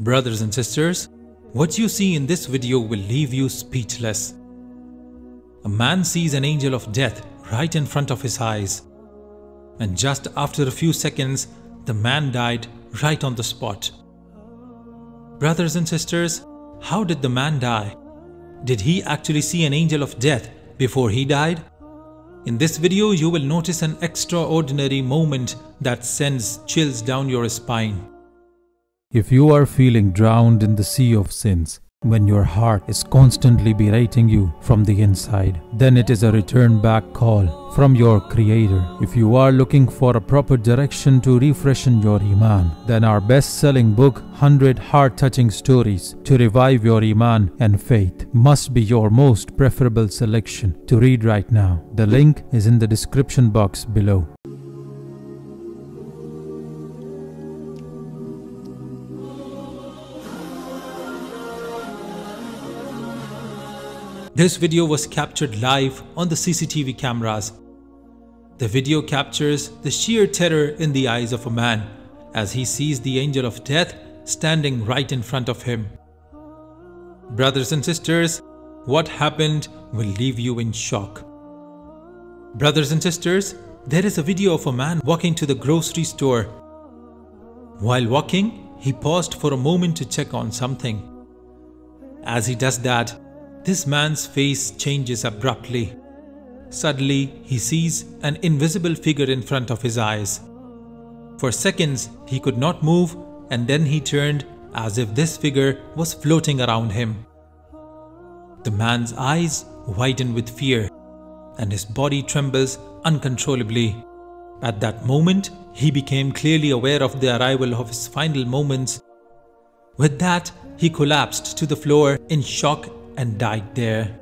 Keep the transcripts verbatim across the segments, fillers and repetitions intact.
Brothers and sisters, what you see in this video will leave you speechless. A man sees an angel of death right in front of his eyes, and just after a few seconds, the man died right on the spot. Brothers and sisters, how did the man die? Did he actually see an angel of death before he died? In this video, you will notice an extraordinary moment that sends chills down your spine. If you are feeling drowned in the sea of sins, when your heart is constantly berating you from the inside, then it is a return back call from your Creator. If you are looking for a proper direction to refreshen your Iman, then our best-selling book, one hundred Heart-Touching Stories to Revive Your Iman and Faith, must be your most preferable selection to read right now. The link is in the description box below. This video was captured live on the C C T V cameras. The video captures the sheer terror in the eyes of a man as he sees the angel of death standing right in front of him. Brothers and sisters, what happened will leave you in shock. Brothers and sisters, there is a video of a man walking to the grocery store. While walking, he paused for a moment to check on something. As he does that, this man's face changes abruptly. Suddenly, he sees an invisible figure in front of his eyes. For seconds, he could not move, and then he turned as if this figure was floating around him. The man's eyes widen with fear, and his body trembles uncontrollably. At that moment, he became clearly aware of the arrival of his final moments. With that, he collapsed to the floor in shock and died there.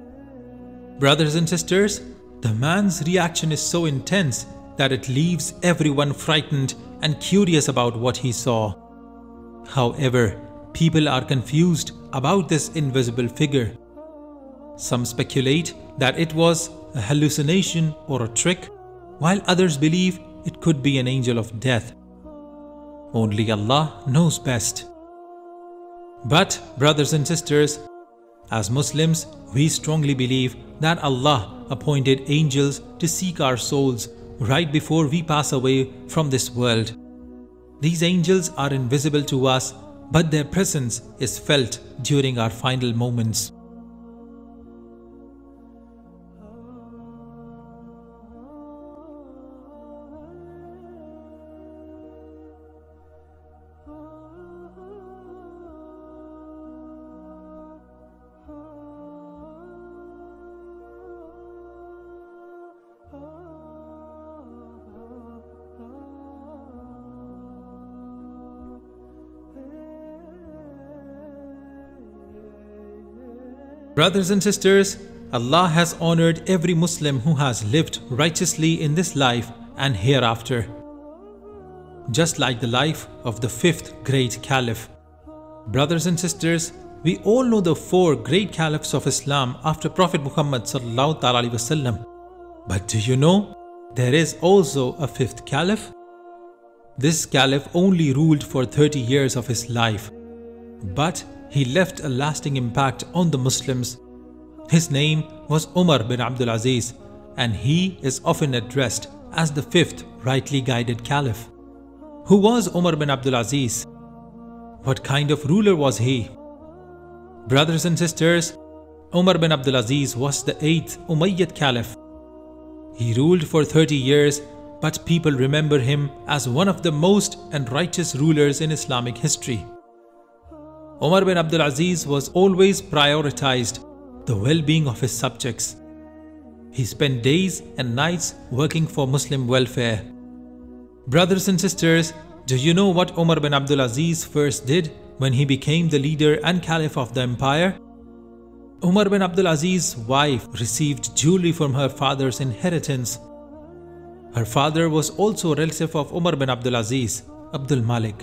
Brothers and sisters, the man's reaction is so intense that it leaves everyone frightened and curious about what he saw. However, people are confused about this invisible figure. Some speculate that it was a hallucination or a trick, while others believe it could be an angel of death. Only Allah knows best. But, brothers and sisters, as Muslims, we strongly believe that Allah appointed angels to seek our souls right before we pass away from this world. These angels are invisible to us, but their presence is felt during our final moments. Brothers and sisters, Allah has honored every Muslim who has lived righteously in this life and hereafter. Just like the life of the fifth great caliph. Brothers and sisters, we all know the four great caliphs of Islam after Prophet Muhammad s a w. But do you know, there is also a fifth caliph? This caliph only ruled for thirty years of his life. But he left a lasting impact on the Muslims. His name was Umar bin Abdul Aziz, and he is often addressed as the fifth rightly guided caliph. Who was Umar bin Abdul Aziz? What kind of ruler was he? Brothers and sisters, Umar bin Abdul Aziz was the eighth Umayyad caliph. He ruled for thirty years, but people remember him as one of the most and righteous rulers in Islamic history. Umar bin Abdul Aziz was always prioritized the well-being of his subjects. He spent days and nights working for Muslim welfare. Brothers and sisters, do you know what Umar bin Abdul Aziz first did when he became the leader and caliph of the empire? Umar bin Abdul Aziz's wife received jewelry from her father's inheritance. Her father was also a relative of Umar bin Abdul Aziz, Abdul Malik.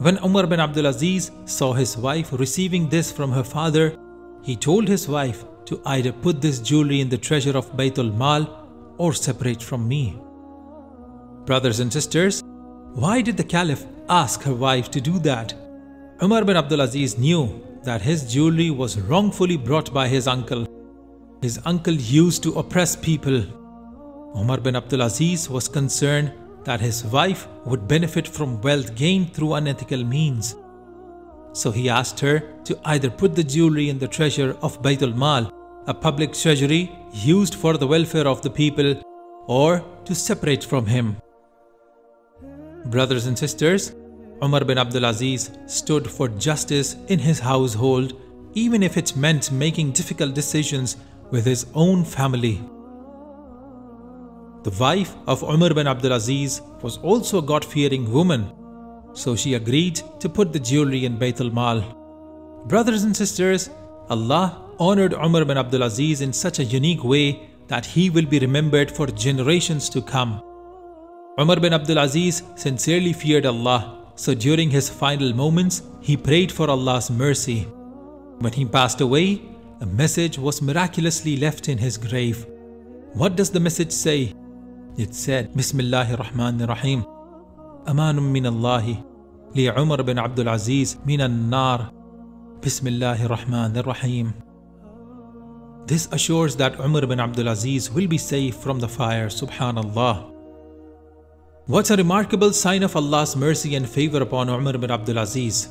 When Umar bin Abdul Aziz saw his wife receiving this from her father, he told his wife to either put this jewelry in the treasure of Bayt al-Mal or separate from me. Brothers and sisters, why did the caliph ask her wife to do that? Umar bin Abdul Aziz knew that his jewelry was wrongfully brought by his uncle. His uncle used to oppress people. Umar bin Abdul Aziz was concerned that his wife would benefit from wealth gained through unethical means. So he asked her to either put the jewelry in the treasure of Bayt al-Mal, a public treasury used for the welfare of the people, or to separate from him. Brothers and sisters, Umar bin Abdul Aziz stood for justice in his household, even if it meant making difficult decisions with his own family. The wife of Umar bin Abdul Aziz was also a God-fearing woman, so she agreed to put the jewelry in Bayt al-Mal. Brothers and sisters, Allah honored Umar bin Abdul Aziz in such a unique way that he will be remembered for generations to come. Umar bin Abdul Aziz sincerely feared Allah, so during his final moments, he prayed for Allah's mercy. When he passed away, a message was miraculously left in his grave. What does the message say? It said, Bismillahi r-Rahman r-Raheem, Amanum min Allahi li Umar bin Abdul Aziz min an-nar, Bismillahi r-Rahman r-Raheem. This assures that Umar bin Abdul Aziz will be safe from the fire, subhanallah. What a remarkable sign of Allah's mercy and favor upon Umar bin Abdul Aziz.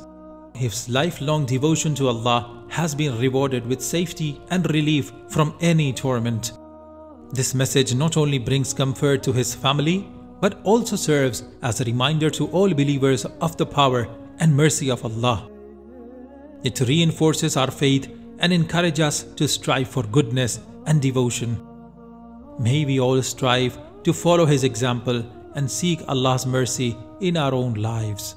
His lifelong devotion to Allah has been rewarded with safety and relief from any torment. This message not only brings comfort to his family, but also serves as a reminder to all believers of the power and mercy of Allah. It reinforces our faith and encourages us to strive for goodness and devotion. May we all strive to follow his example and seek Allah's mercy in our own lives.